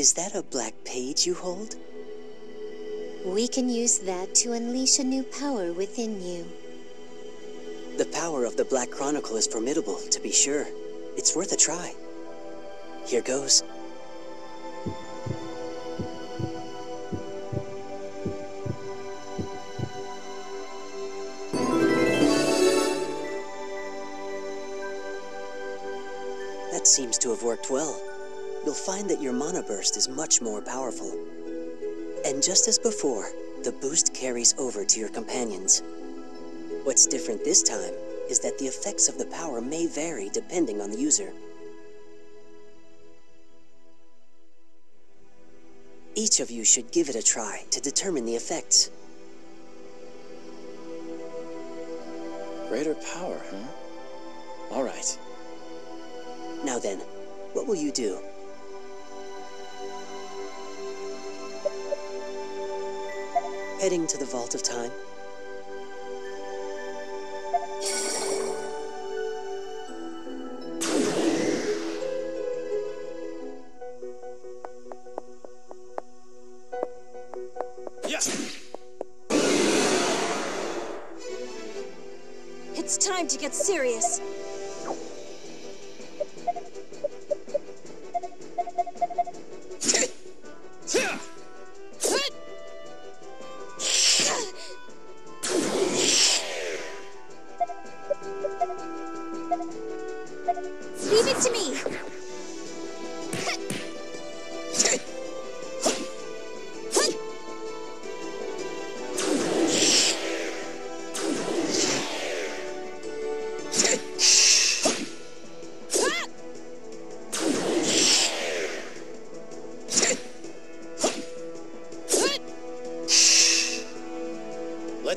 Is that a black page you hold? We can use that to unleash a new power within you. The power of the Black Chronicle is formidable, to be sure. It's worth a try. Here goes. That seems to have worked well. You'll find that your Mono Burst is much more powerful. And just as before, the boost carries over to your companions. What's different this time is that the effects of the power may vary depending on the user. Each of you should give it a try to determine the effects. Greater power, huh? All right. Now then, what will you do? Heading to the Vault of Time. Yes. It's time to get serious.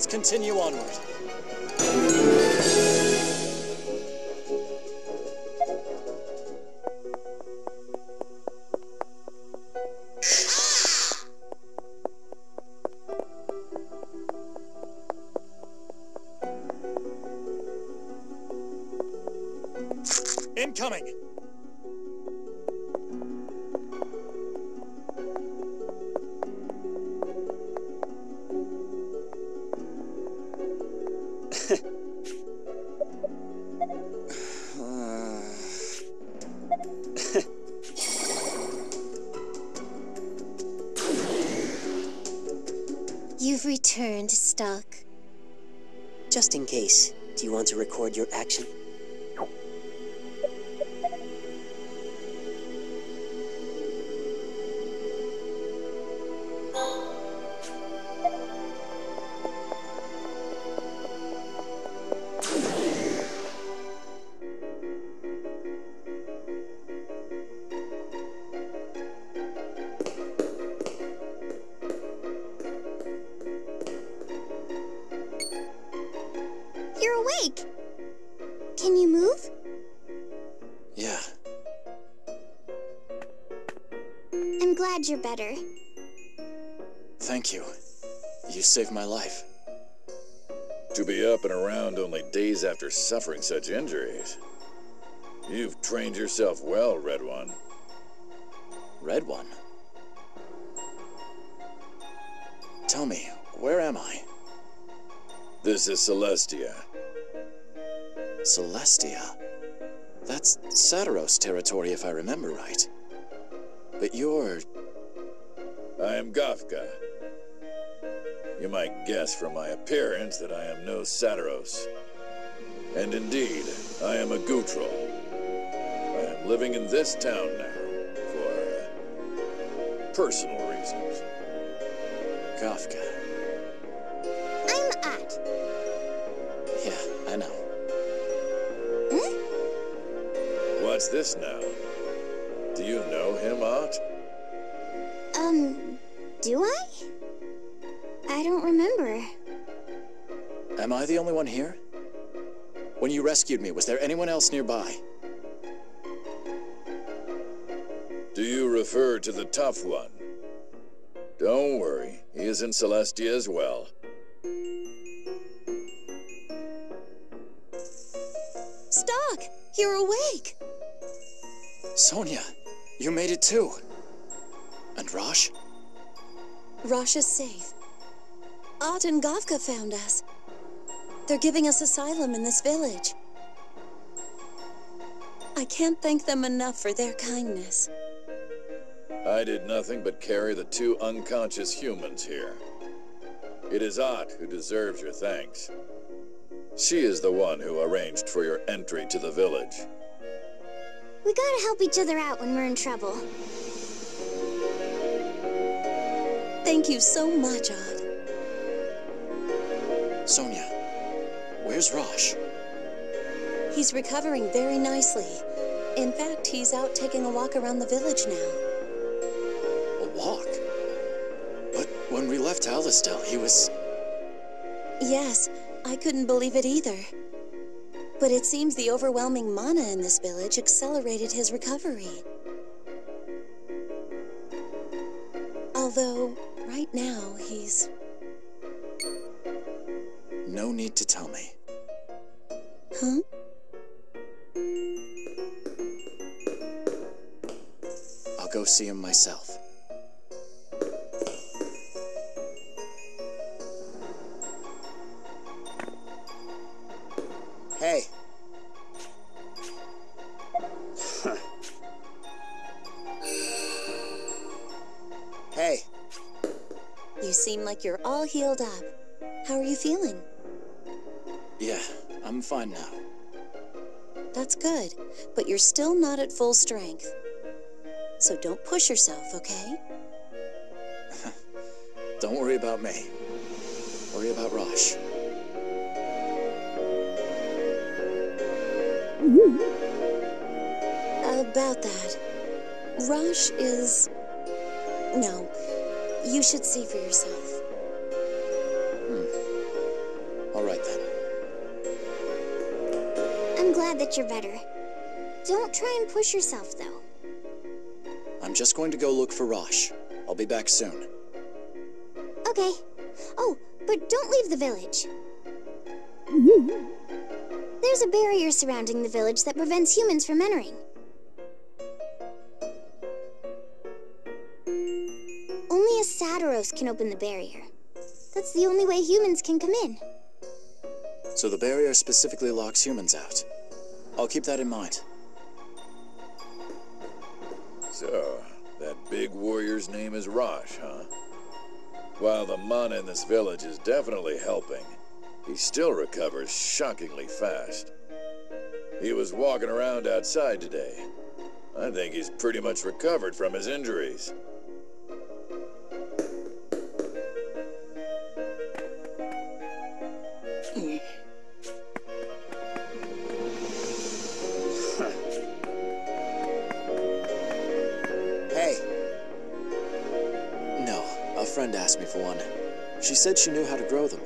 Continue onward. Incoming. Returned, Stock. Just in case, do you want to record your action? You're better. Thank you. You saved my life. To be up and around only days after suffering such injuries. You've trained yourself well, Red One. Red One? Tell me, where am I? This is Celestia. Celestia? That's Satyros territory if I remember right. But you're... I am Gafka. You might guess from my appearance that I am no Satyros. And indeed, I am a Gutral. I am living in this town now, for personal reasons. Gafka. I'm Aht. Yeah, I know. Hmm? What's this now? Do you know him, Aht? Do I? I don't remember. Am I the only one here? When you rescued me, was there anyone else nearby? Do you refer to the tough one? Don't worry, he is in Celestia as well. Stocke, you're awake! Sonia, you made it too. And Rosh? Rosh is safe. Aht and Gafka found us. They're giving us asylum in this village. I can't thank them enough for their kindness. I did nothing but carry the two unconscious humans here. It is Aht who deserves your thanks. She is the one who arranged for your entry to the village. We gotta help each other out when we're in trouble. Thank you so much, Aht. Sonia, where's Rosh? He's recovering very nicely. In fact, he's out taking a walk around the village now. A walk? But when we left Alistel, he was... Yes, I couldn't believe it either. But it seems the overwhelming mana in this village accelerated his recovery. Although, right now, he's... No need to tell me. Huh? I'll go see him myself. Hey. Hey. You seem like you're all healed up. How are you feeling? Yeah, I'm fine now. That's good, but you're still not at full strength. So don't push yourself, okay? Don't worry about me. Worry about Rosh. About that, Rosh is... No, you should see for yourself. All right then. I'm glad that you're better. Don't try and push yourself, though. I'm just going to go look for Rosh. I'll be back soon. Okay. Oh, but don't leave the village. There's a barrier surrounding the village that prevents humans from entering. Only a Satyros can open the barrier. That's the only way humans can come in. So the barrier specifically locks humans out. I'll keep that in mind. So, that big warrior's name is Rosh, huh? While the mana in this village is definitely helping, he still recovers shockingly fast. He was walking around outside today. I think he's pretty much recovered from his injuries. Asked me for one. She said she knew how to grow them.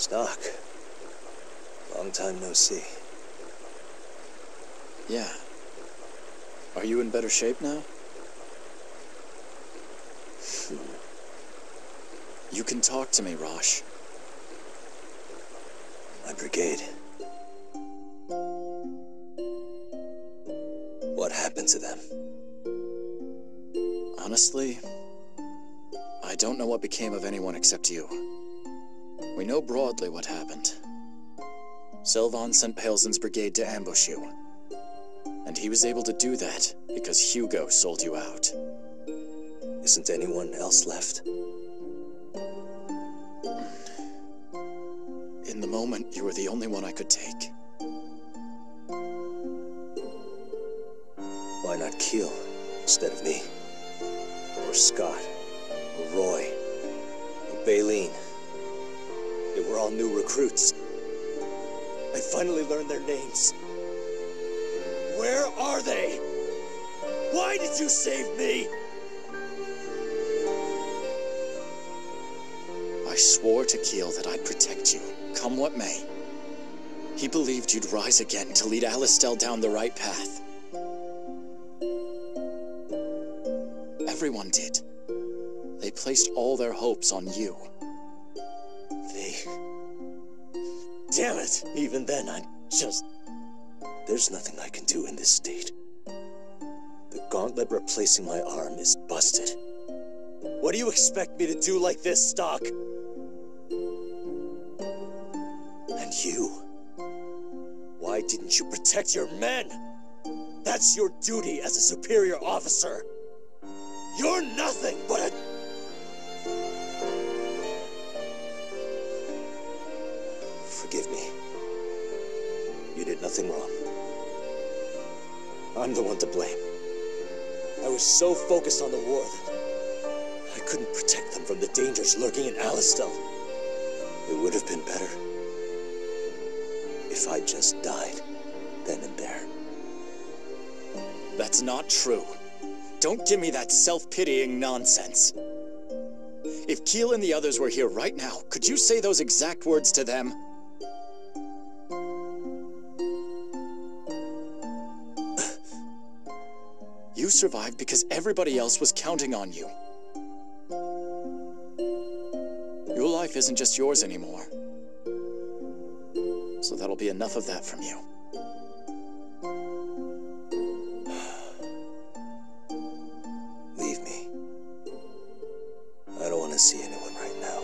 Stark. Long time no see. Yeah. Are you in better shape now? You can talk to me, Rosh. My brigade. What happened to them? Honestly, I don't know what became of anyone except you. We know broadly what happened. Selvan sent Palesen's brigade to ambush you. And he was able to do that because Hugo sold you out. Isn't anyone else left? In the moment, you were the only one I could take. Why not Kiel instead of me? Or Scott? Or Roy? Or Baleen? They were all new recruits. I finally learned their names. Where are they? Why did you save me? I swore to Kiel that I'd protect you, come what may. He believed you'd rise again to lead Alistel down the right path. Everyone did. They placed all their hopes on you. They... Damn it! Even then, I'm just... There's nothing I can do in this state. The gauntlet replacing my arm is busted. What do you expect me to do like this, Stock? And you? Why didn't you protect your men? That's your duty as a superior officer. You're nothing but a... Forgive me. You did nothing wrong. I'm the one to blame. I was so focused on the war that I couldn't protect them from the dangers lurking in Alistel. It would have been better if I just died then and there. That's not true. Don't give me that self-pitying nonsense. If Kiel and the others were here right now, could you say those exact words to them? You survived because everybody else was counting on you. Your life isn't just yours anymore. So that'll be enough of that from you. Leave me. I don't want to see anyone right now.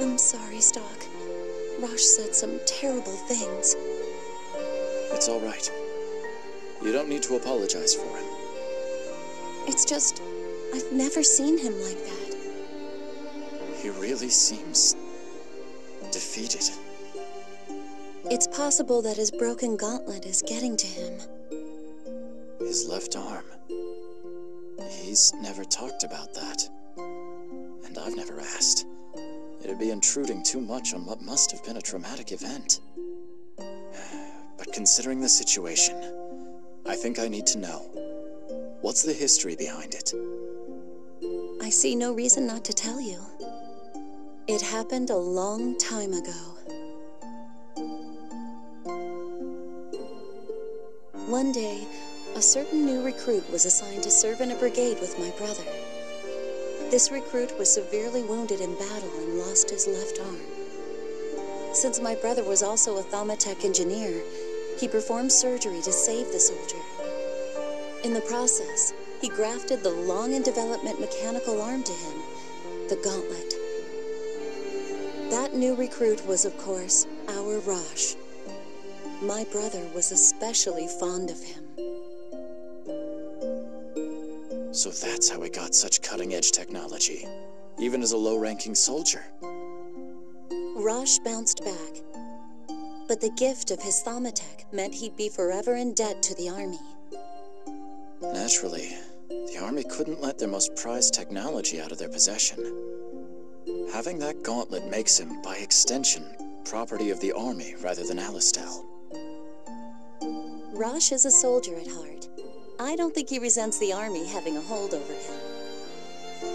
I'm sorry, Stock. Rosh said some terrible things. It's all right. You don't need to apologize for him. It's just, I've never seen him like that. He really seems... defeated. It's possible that his broken gauntlet is getting to him. His left arm. He's never talked about that. And I've never asked. It'd be intruding too much on what must have been a traumatic event. But considering the situation, I think I need to know. What's the history behind it? I see no reason not to tell you. It happened a long time ago. One day, a certain new recruit was assigned to serve in a brigade with my brother. This recruit was severely wounded in battle and lost his left arm. Since my brother was also a Thaumatech engineer, he performed surgery to save the soldier. In the process, he grafted the long-in-development mechanical arm to him, the gauntlet. That new recruit was, of course, our Rosh. My brother was especially fond of him. So that's how he got such cutting-edge technology, even as a low-ranking soldier. Rosh bounced back, but the gift of his Thaumatech meant he'd be forever in debt to the army. Naturally, the army couldn't let their most prized technology out of their possession. Having that gauntlet makes him, by extension, property of the army rather than Alistel. Rosh is a soldier at heart, I don't think he resents the army having a hold over him.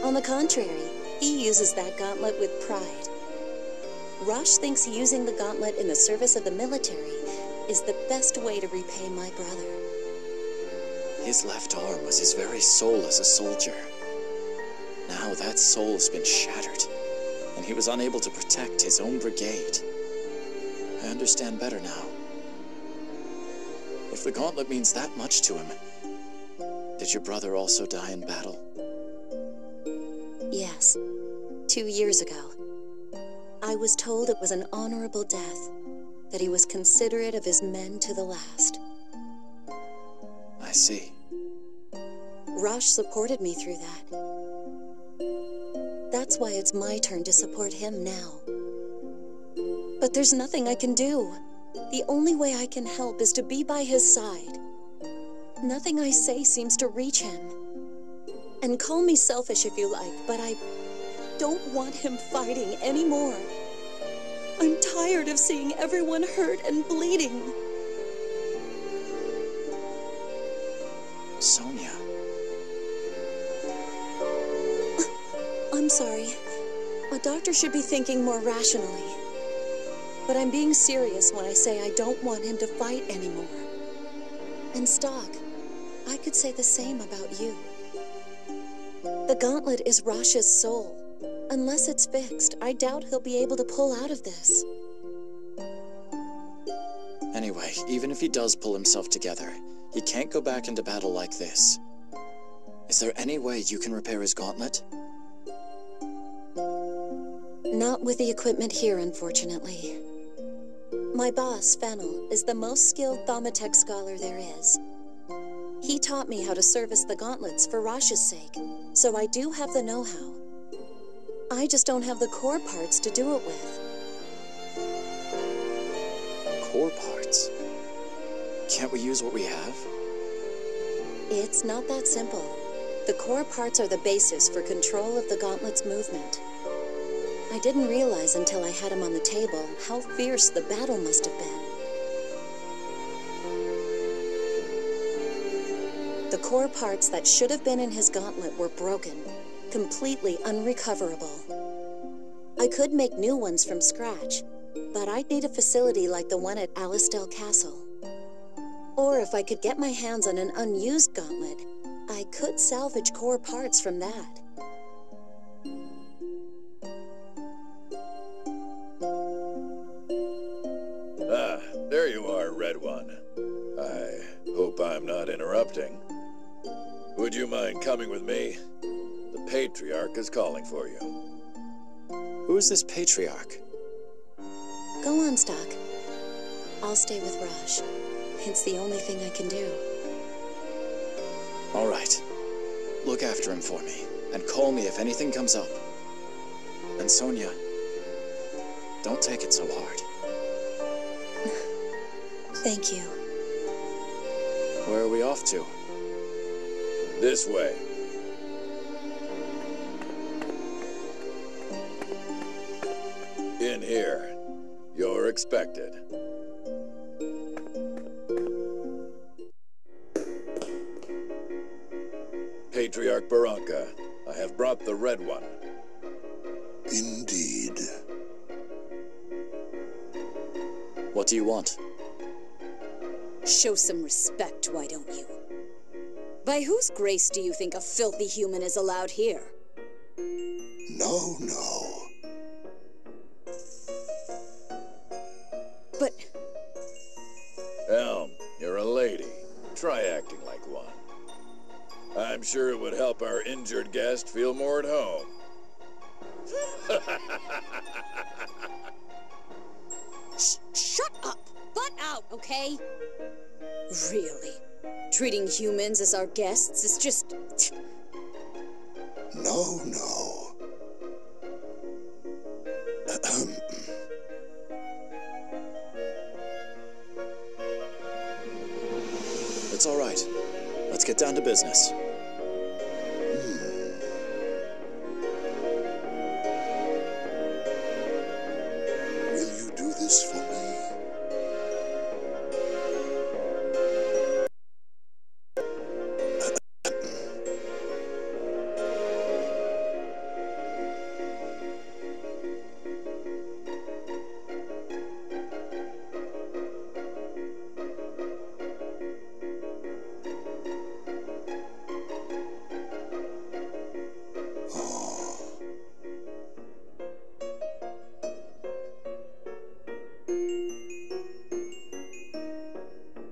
On the contrary, he uses that gauntlet with pride. Rosh thinks using the gauntlet in the service of the military is the best way to repay my brother. His left arm was his very soul as a soldier. Now that soul's been shattered, and he was unable to protect his own brigade. I understand better now. If the gauntlet means that much to him, did your brother also die in battle? Yes, 2 years ago. I was told it was an honorable death, that he was considerate of his men to the last. I see. Rosh supported me through that. That's why it's my turn to support him now. But there's nothing I can do. The only way I can help is to be by his side. Nothing I say seems to reach him. And call me selfish if you like, but I don't want him fighting anymore. I'm tired of seeing everyone hurt and bleeding. Sonia. I'm sorry. A doctor should be thinking more rationally. But I'm being serious when I say I don't want him to fight anymore. And Stocke, I could say the same about you. The gauntlet is Rasha's soul. Unless it's fixed, I doubt he'll be able to pull out of this. Anyway, even if he does pull himself together, he can't go back into battle like this. Is there any way you can repair his gauntlet? Not with the equipment here, unfortunately. My boss, Fennel, is the most skilled Thaumatech scholar there is. He taught me how to service the gauntlets for Rasha's sake, so I do have the know-how. I just don't have the core parts to do it with. Core parts? Can't we use what we have? It's not that simple. The core parts are the basis for control of the gauntlet's movement. I didn't realize until I had him on the table how fierce the battle must have been. The core parts that should have been in his gauntlet were broken, completely unrecoverable. I could make new ones from scratch, but I'd need a facility like the one at Alistel Castle. Or if I could get my hands on an unused gauntlet, I could salvage core parts from that. Ah, there you are, Red One. I hope I'm not interrupting. Would you mind coming with me? The Patriarch is calling for you. Who is this Patriarch? Go on, Stocke. I'll stay with Rosh. It's the only thing I can do. All right. Look after him for me, and call me if anything comes up. And Sonia, don't take it so hard. Thank you. Where are we off to? This way. In here. You're expected. Patriarch Baranka, I have brought the Red One. Indeed. What do you want? Show some respect, why don't you? By whose grace do you think a filthy human is allowed here? No, no. But... Elm, you're a lady. Try acting like one. I'm sure it would help our injured guest feel more at home. Shut up! Butt out, okay? Really? Treating humans as our guests is just... No, no. It's all right. Let's get down to business. Will you do this for me?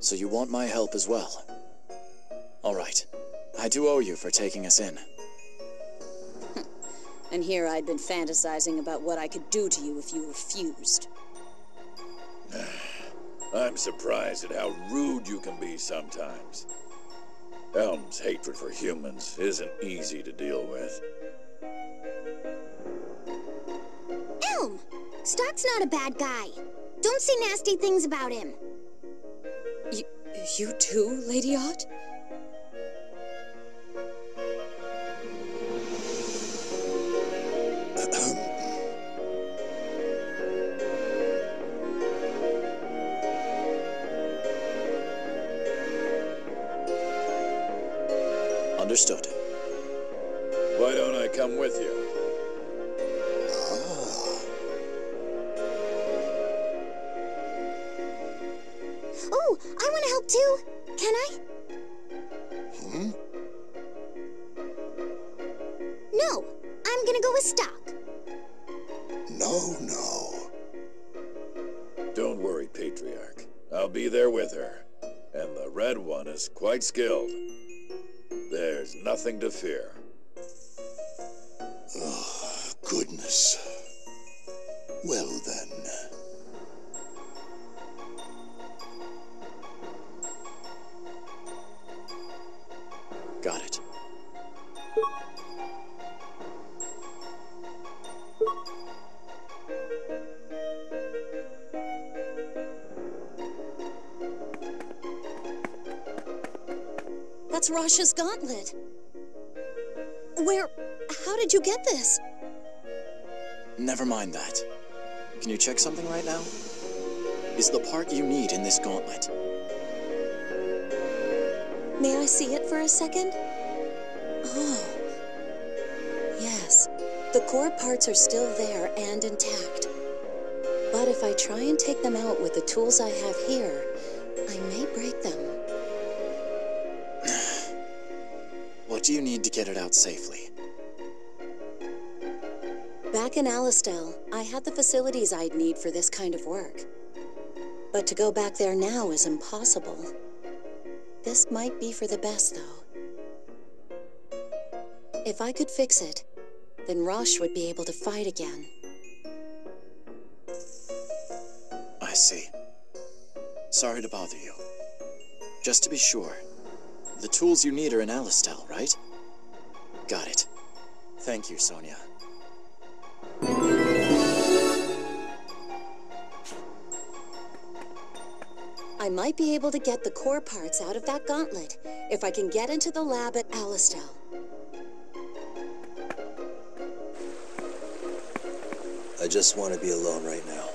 So you want my help as well? All right. I do owe you for taking us in. And here I'd been fantasizing about what I could do to you if you refused. I'm surprised at how rude you can be sometimes. Elm's hatred for humans isn't easy to deal with. Elm! Stock's not a bad guy. Don't say nasty things about him. You too, Lady Aht? Understood. Why don't I come with you? Oh, I want to help too. Can I? Hmm? No, I'm gonna go with Stock. No. Don't worry, Patriarch. I'll be there with her. And the Red One is quite skilled. There's nothing to fear. Oh, goodness. Well, then. Got it. That's Rasha's gauntlet. Where... how did you get this? Never mind that. Can you check something right now? Is the part you need in this gauntlet? May I see it for a second? Oh. Yes. The core parts are still there and intact. But if I try and take them out with the tools I have here, I may break them. What do you need to get it out safely? Back in Alistel, I had the facilities I'd need for this kind of work. But to go back there now is impossible. This might be for the best, though. If I could fix it, then Rosh would be able to fight again. I see. Sorry to bother you. Just to be sure, the tools you need are in Alistel, right? Got it. Thank you, Sonia. I might be able to get the core parts out of that gauntlet if I can get into the lab at Alistel. I just want to be alone right now.